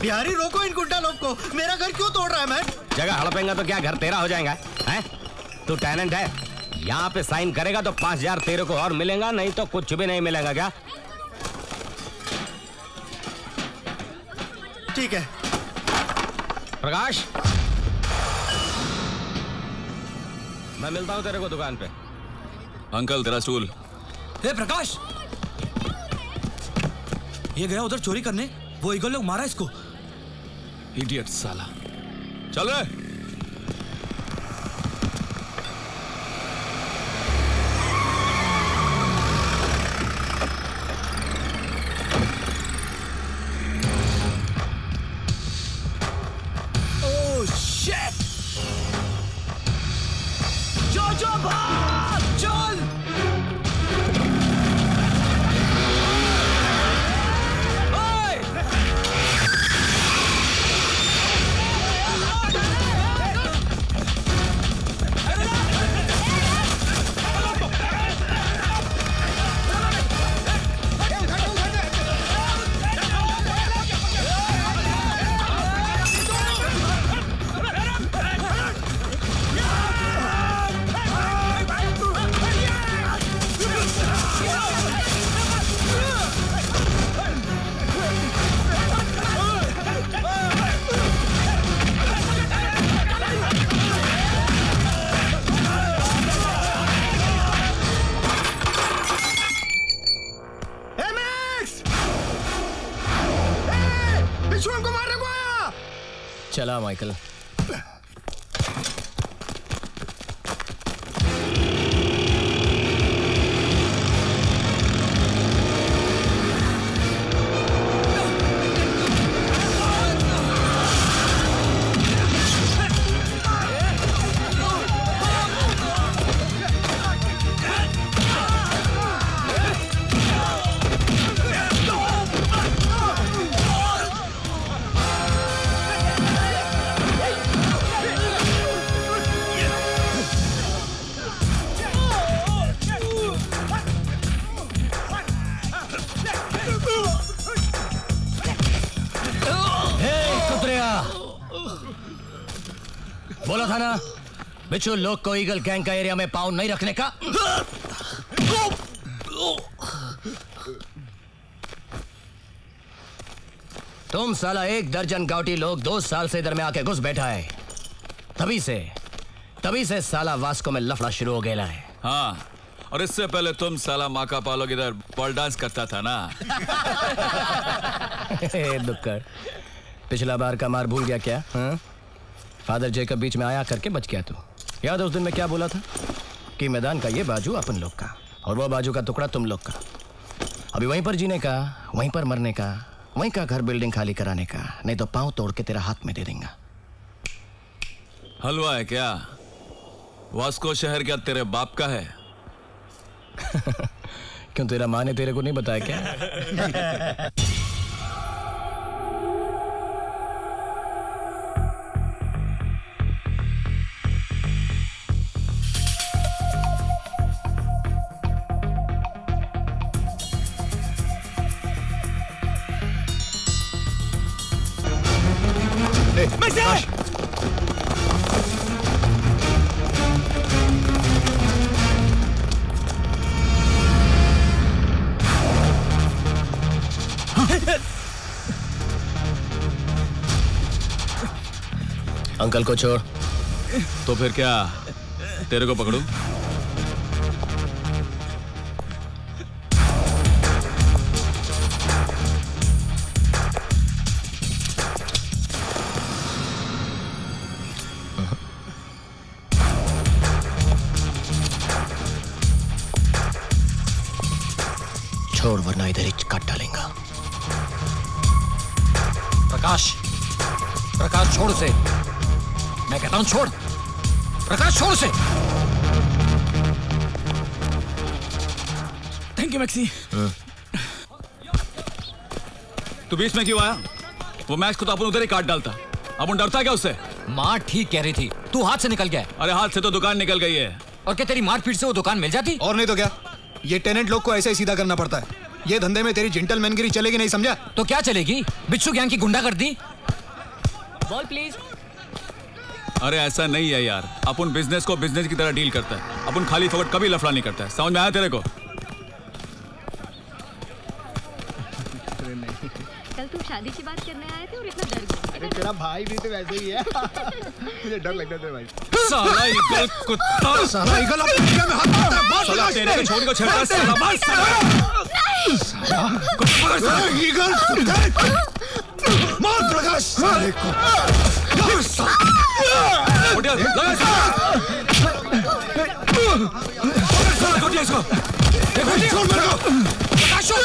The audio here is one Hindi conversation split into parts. बिहारी रोको इन गुंडा लोग को, मेरा घर क्यों तोड़ रहा है मैं? जगह हड़पेंगे तो क्या घर तेरा हो जाएगा? हैं? तू टैलेंट है, यहाँ पे साइन करेगा तो 5000 तेरे को और मिलेगा, नहीं तो कुछ भी नहीं मिलेगा। क्या ठीक है प्रकाश? मैं मिलता हूँ तेरे को दुकान पे। अंकल तेरा स्टूल। हे प्रकाश, ये गया उधर चोरी करने, वो ईगल लोग मारा इसको। इडियट साला। चल रे। Oh shit. जो जो भाग चल। चला माइकल। बोला था ना बिच्छू लोग को ईगल गैंग का एरिया में पाँव नहीं रखने का। तुम साला एक दर्जन गाउटी लोग 2 साल से इधर में आके घुस बैठा है, तभी से साला वास्को में लफड़ा शुरू हो गया है। हाँ, और इससे पहले तुम साला माका पालोग इधर बॉल डांस करता था ना। दुक्कर, पिछला बार का मार भूल गया क्या? हाँ? फादर जेकब बीच में आया करके बच गया। तू याद उस दिन मैं क्या बोला था कि मैदान का ये बाजू अपन लोग का और वो बाजू का टुकड़ा तुम लोग का। अभी वहीं पर जीने का, वहीं पर मरने का, वहीं का घर बिल्डिंग खाली कराने का, नहीं तो पाँव तोड़ के तेरा हाथ में दे देंगे। हलवा है क्या वास्को शहर? क्या तेरे बाप का है? क्यों तेरा माँ ने तेरे को नहीं बताया क्या? अंकल को छोड़। तो फिर क्या तेरे को पकड़ूं? छोड़ वरना इधर ही काट डालेंगा। प्रकाश छोड़ उसे। मैं कहता हूं छोड़। प्रकाश छोड़ उसे। Thank you Maxi. तू बीच में क्यों आया? वो मैच को तो अपन उधर ही काट डालता। अपन डरता क्या उससे? माँ ठीक कह रही थी, तू हाथ से निकल गया। अरे हाथ से तो दुकान निकल गई है। और क्या तेरी मारपीट से वो दुकान मिल जाती? और नहीं तो क्या। ये टेनेंट लोग को ऐसे ही सीधा करना पड़ता है। ये धंधे में तेरी जेंटलमैनगिरी चलेगी नहीं, समझा? तो क्या चलेगी? बिच्छू गैंग की गुंडागर्दी। Ball please. अरे ऐसा नहीं है यार, अपन बिजनेस को बिजनेस की तरह डील करता है, अपन खाली फवट कभी लफड़ा नहीं करता है, समझ में आया तेरे को? कल तुम शादी की बात करने आए थे और इतना डर गए। अरे तेरा भाई भी तो वैसे ही है। मुझे डर लगता है तेरे भाई। साला ईगल कुत्ता, साला ईगल अपने जगह में हाथ मारता है, बस साला तेरे को छोड़ के छेड़ता साला, बस साला कुत्ता ईगल कुत्ता मार लगा साले को, उठा लगा साला कुत्ते इसको, छोड़ मेरे को, छोड़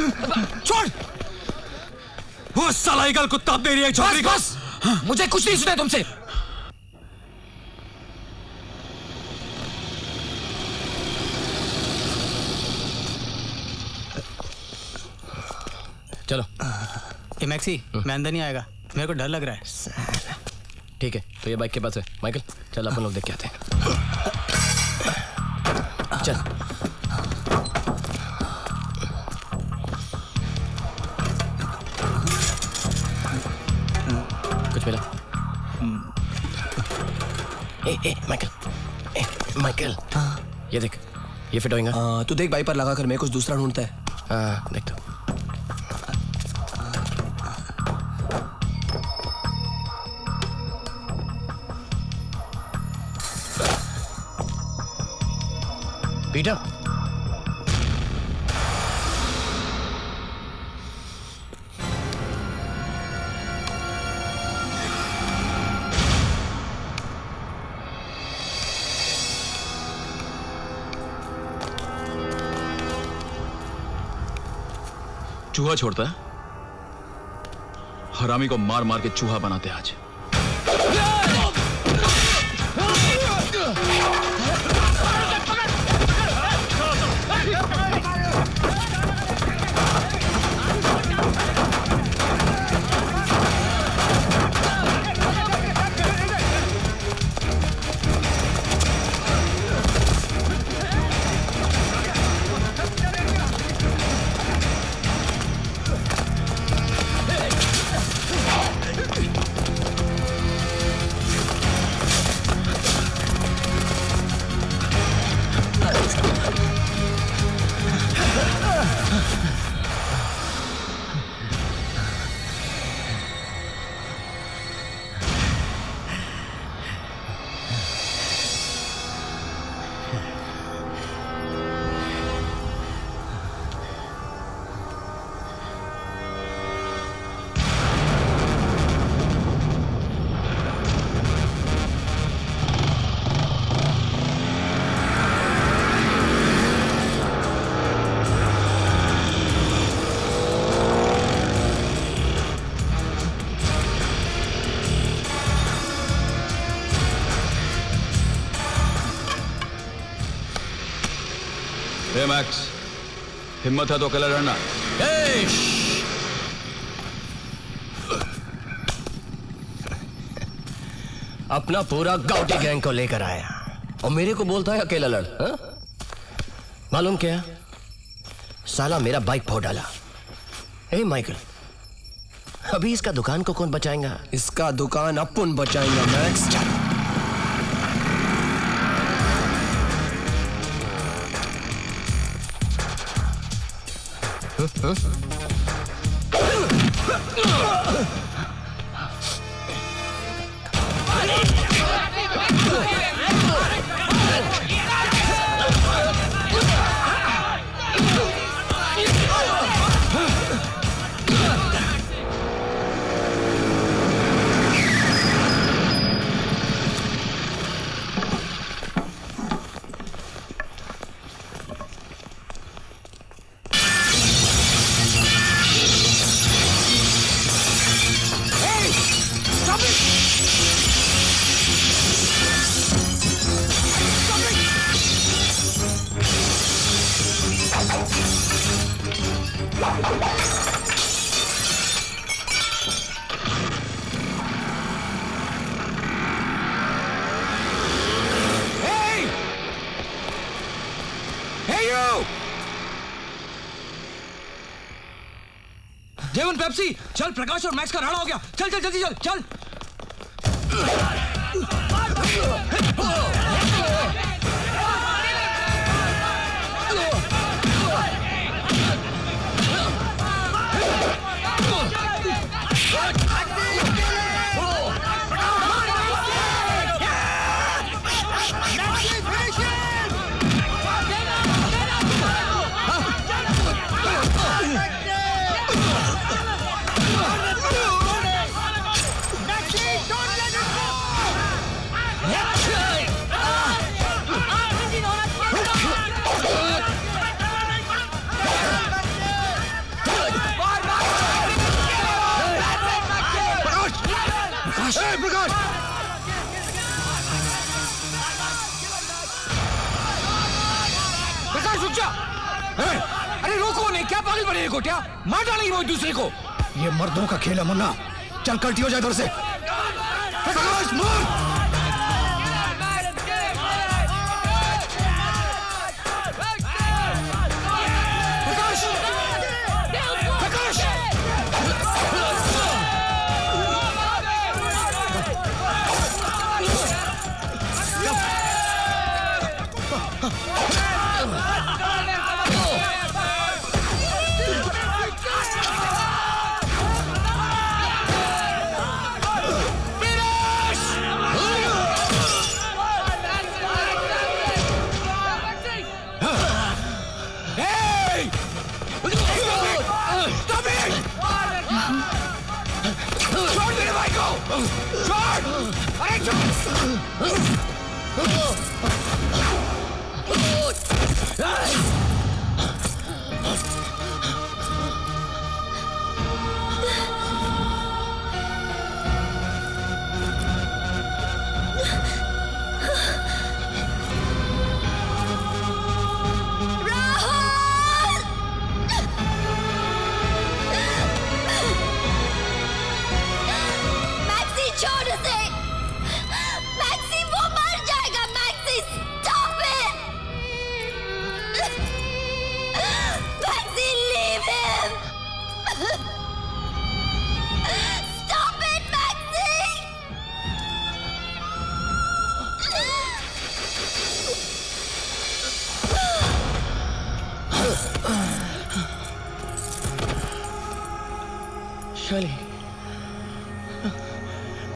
छोड़ छोड़ वो साला ईगल कुत्ता मेरी एक छोरी को। मुझे कुछ नहीं सुना तुमसे। चलो ये मैक्सी मैं अंदर नहीं आएगा, मेरे को डर लग रहा है। ठीक है तो ये बाइक के पास है माइकल, चल अपन लोग देख के आते हैं, चल। ए माइकल, ए माइकल, हाँ ये देख, ये फिट होएगा। तू देख बाइपर लगा कर, मैं कुछ दूसरा ढूंढता है। हाँ देख तो पीटर, चूहा छोड़ता है, हरामी को मार मार के चूहा बनाते हैं आज। मैक्स हिम्मत है तो अकेला रहना। अपना पूरा गाउटी गैंग को लेकर आया और मेरे को बोलता है अकेला लड़। मालूम क्या साला, मेरा बाइक फोड़ डाला। हे माइकल, अभी इसका दुकान को कौन बचाएगा? इसका दुकान अपन बचाएगा मैक्स। चल huh? जेवन पेप्सी, चल प्रकाश और मैक्स का राड़ा हो गया, चल चल जल्दी चल चल। अरे रोको नहीं, क्या पागल बने गोटिया, मार डालेंगे वो दूसरे को। ये मर्दों का खेल है मुन्ना, चल कल्टी हो जाए इधर से। प्रकाश मार।